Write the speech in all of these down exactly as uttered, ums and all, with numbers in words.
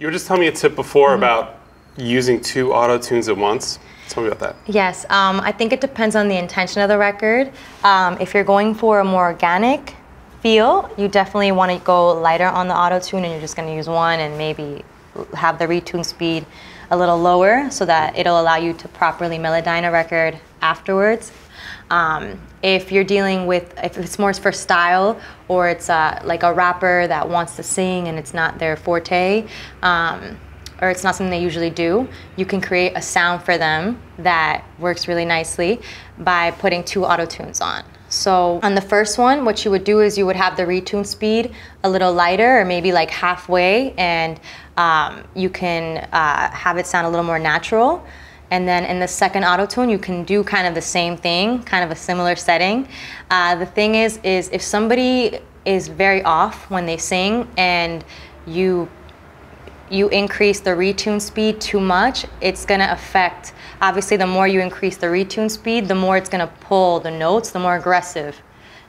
You were just telling me a tip before mm-hmm. about using two auto-tunes at once. Tell me about that. Yes, um, I think it depends on the intention of the record. Um, if you're going for a more organic feel, you definitely want to go lighter on the auto-tune, and you're just going to use one and maybe have the retune speed a little lower so that it'll allow you to properly Melodyne a record afterwards. Um, if you're dealing with, if it's more for style, or it's uh, like a rapper that wants to sing and it's not their forte, um, or it's not something they usually do, you can create a sound for them that works really nicely by putting two auto-tunes on. So on the first one, what you would do is you would have the retune speed a little lighter, or maybe like halfway, and um, you can uh, have it sound a little more natural. And then in the second auto-tune, you can do kind of the same thing, kind of a similar setting. Uh, the thing is, is if somebody is very off when they sing and you you increase the retune speed too much, it's gonna affect, obviously the more you increase the retune speed, the more it's gonna pull the notes, the more aggressive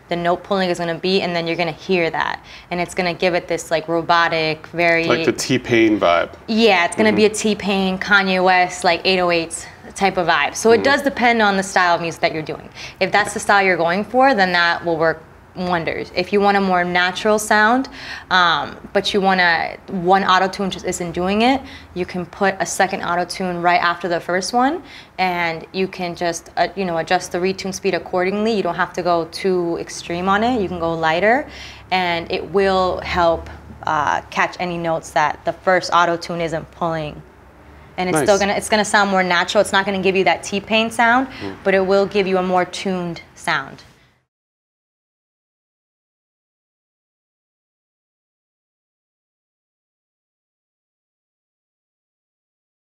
the note pulling is gonna be, and then you're gonna hear that. And it's gonna give it this like robotic, very- Like the T-Pain vibe. Yeah, it's gonna mm-hmm. be a T-Pain, Kanye West, like eight oh eights type of vibe. So mm-hmm. it does depend on the style of music that you're doing. If that's the style you're going for, then that will work wonders. If you want a more natural sound, um, but you want to, one auto-tune just isn't doing it, you can put a second auto-tune right after the first one, and you can just, uh, you know, adjust the retune speed accordingly. You don't have to go too extreme on it. You can go lighter, and it will help uh, catch any notes that the first auto-tune isn't pulling. And it's nice. still gonna, it's gonna sound more natural. It's not gonna give you that T-Pain sound, mm. but it will give you a more tuned sound.